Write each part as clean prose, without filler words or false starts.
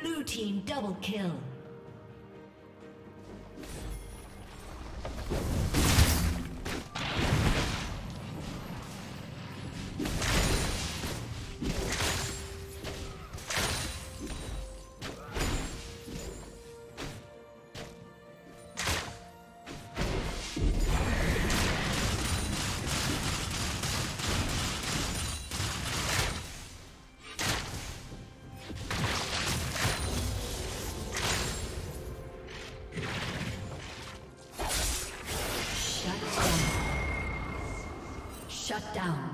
Blue team double kill. Shut down.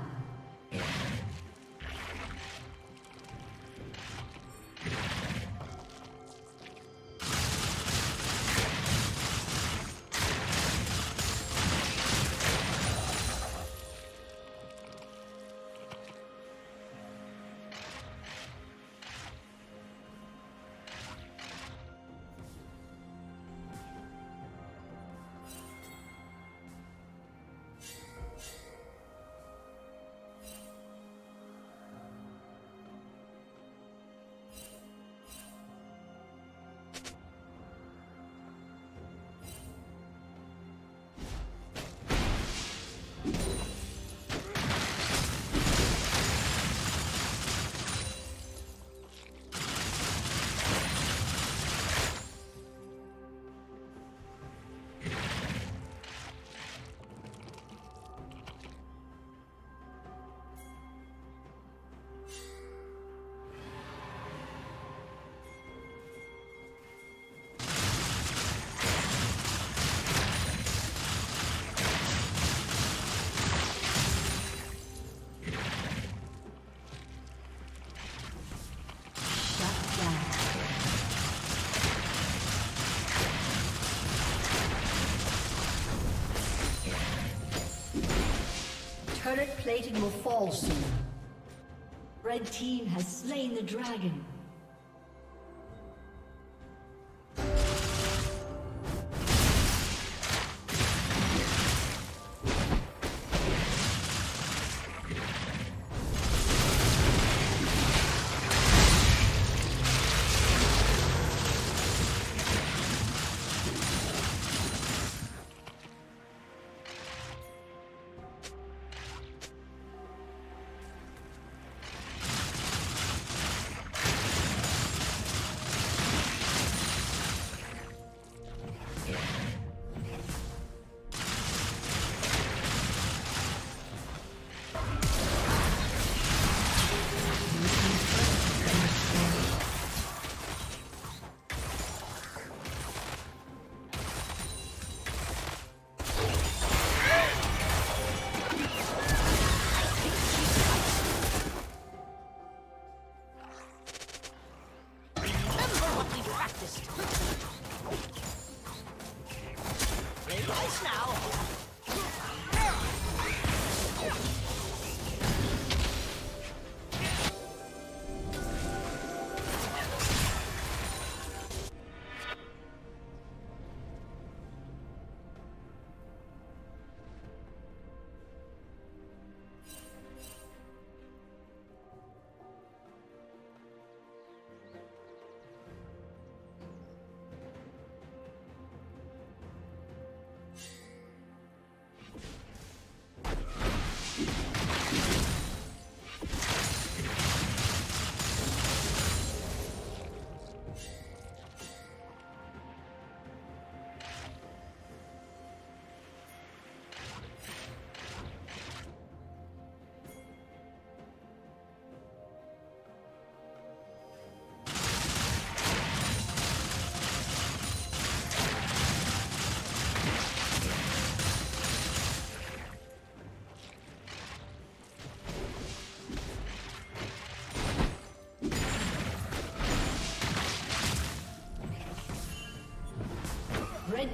Turret plating will fall soon. Red team has slain the dragon. Red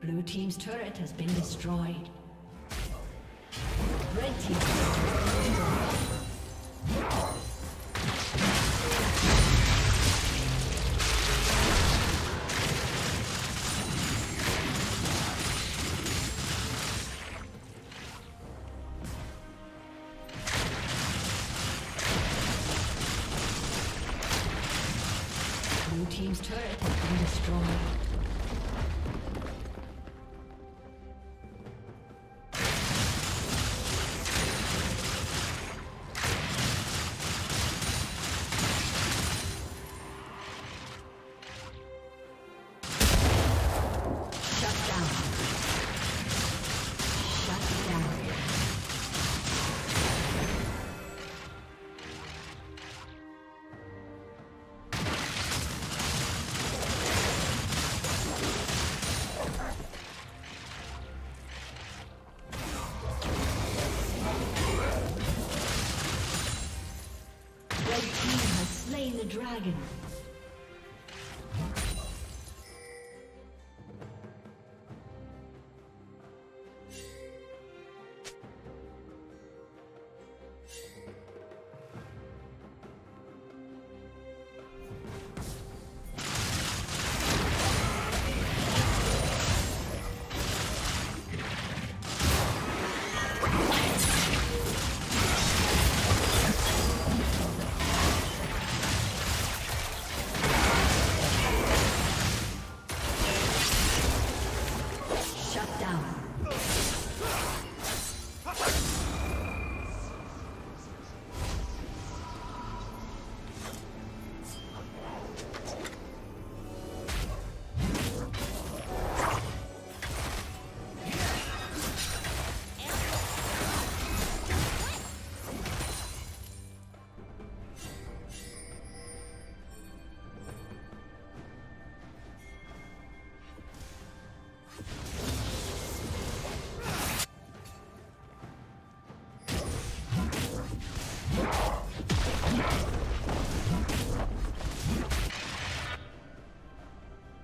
Blue team's turret has been destroyed. Red team's turret has been destroyed. dragon.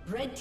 Red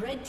Red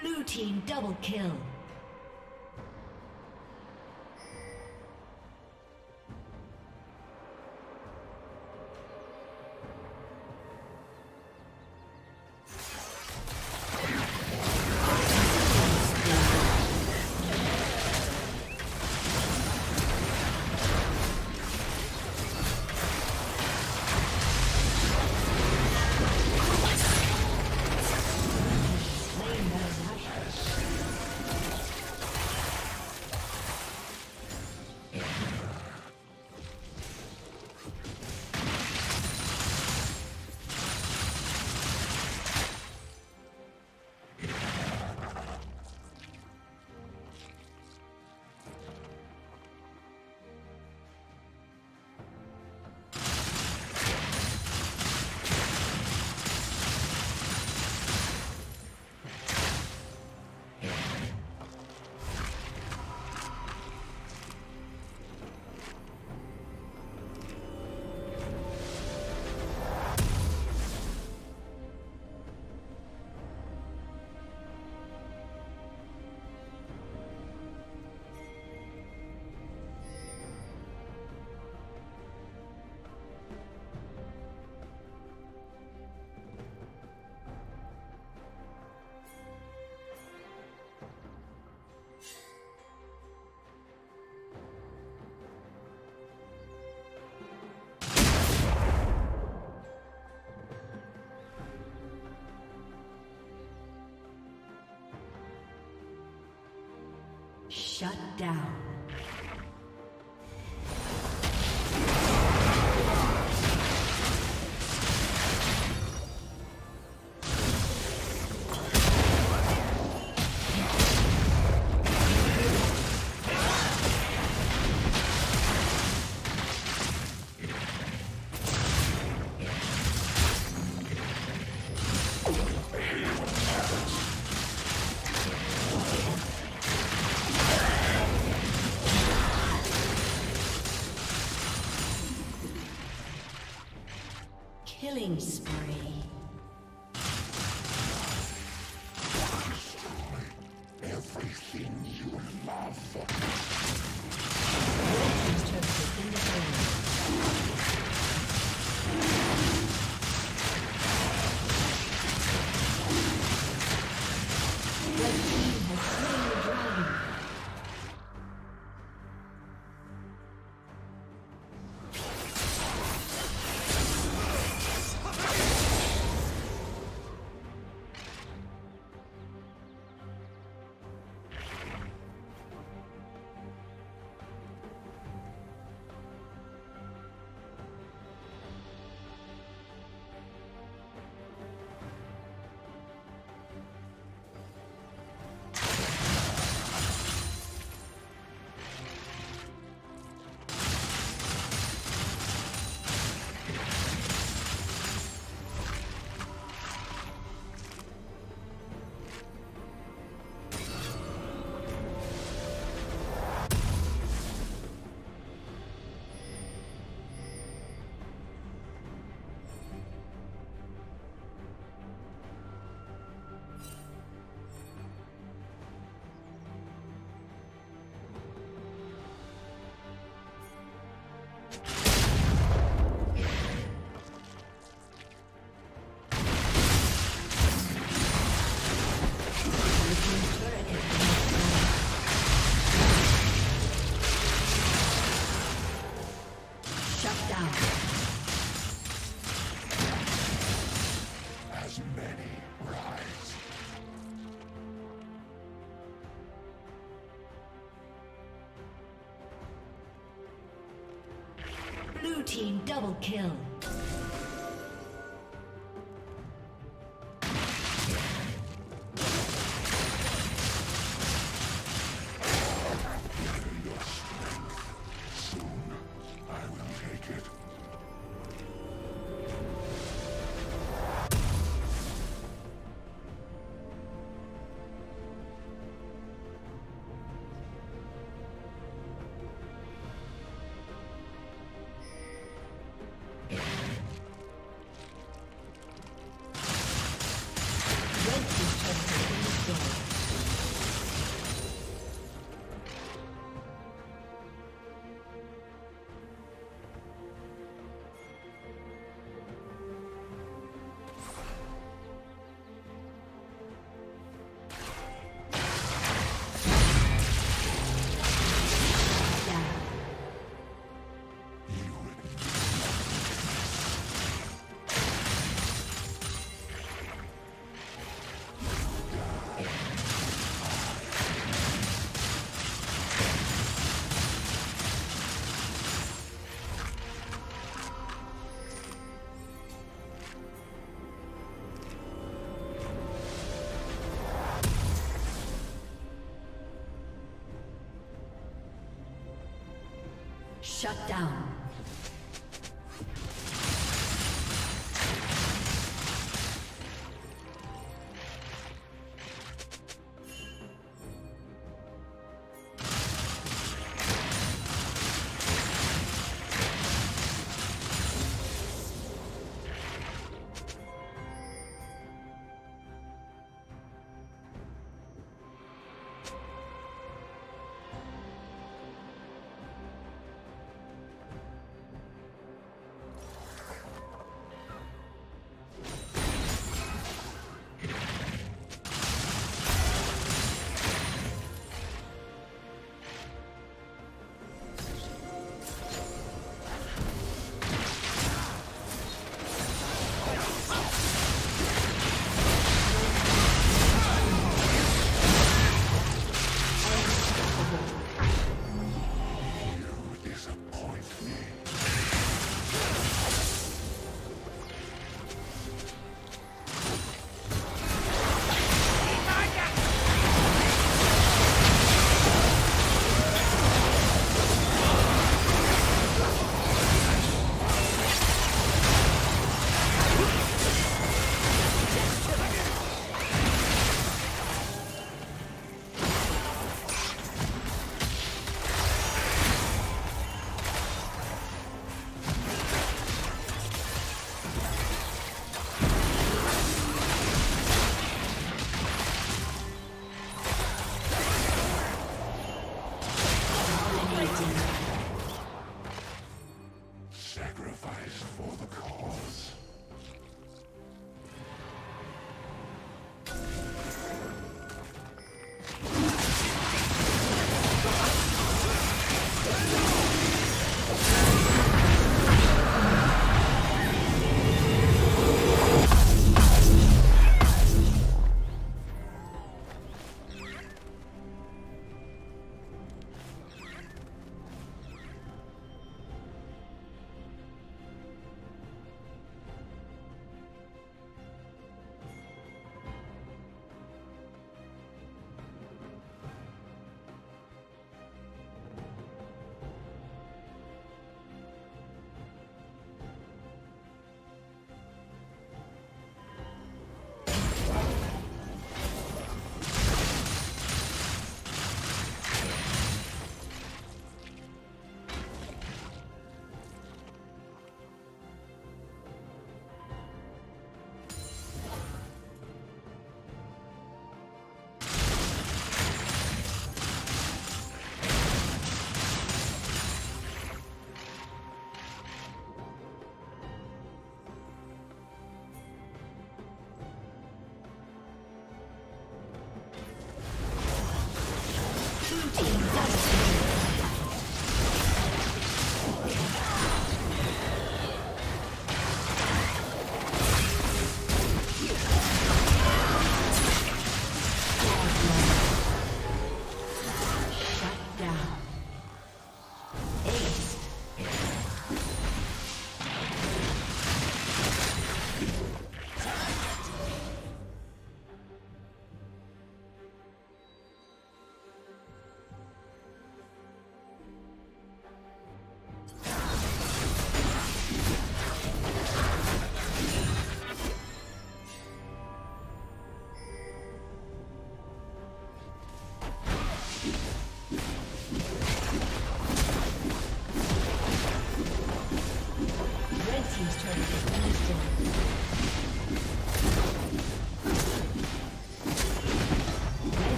Blue team double kill. Shut down. Team double kill. Shut down.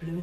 Blue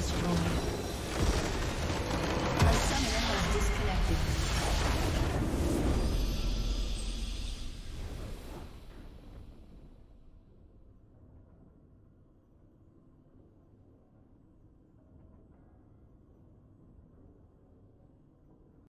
Strong.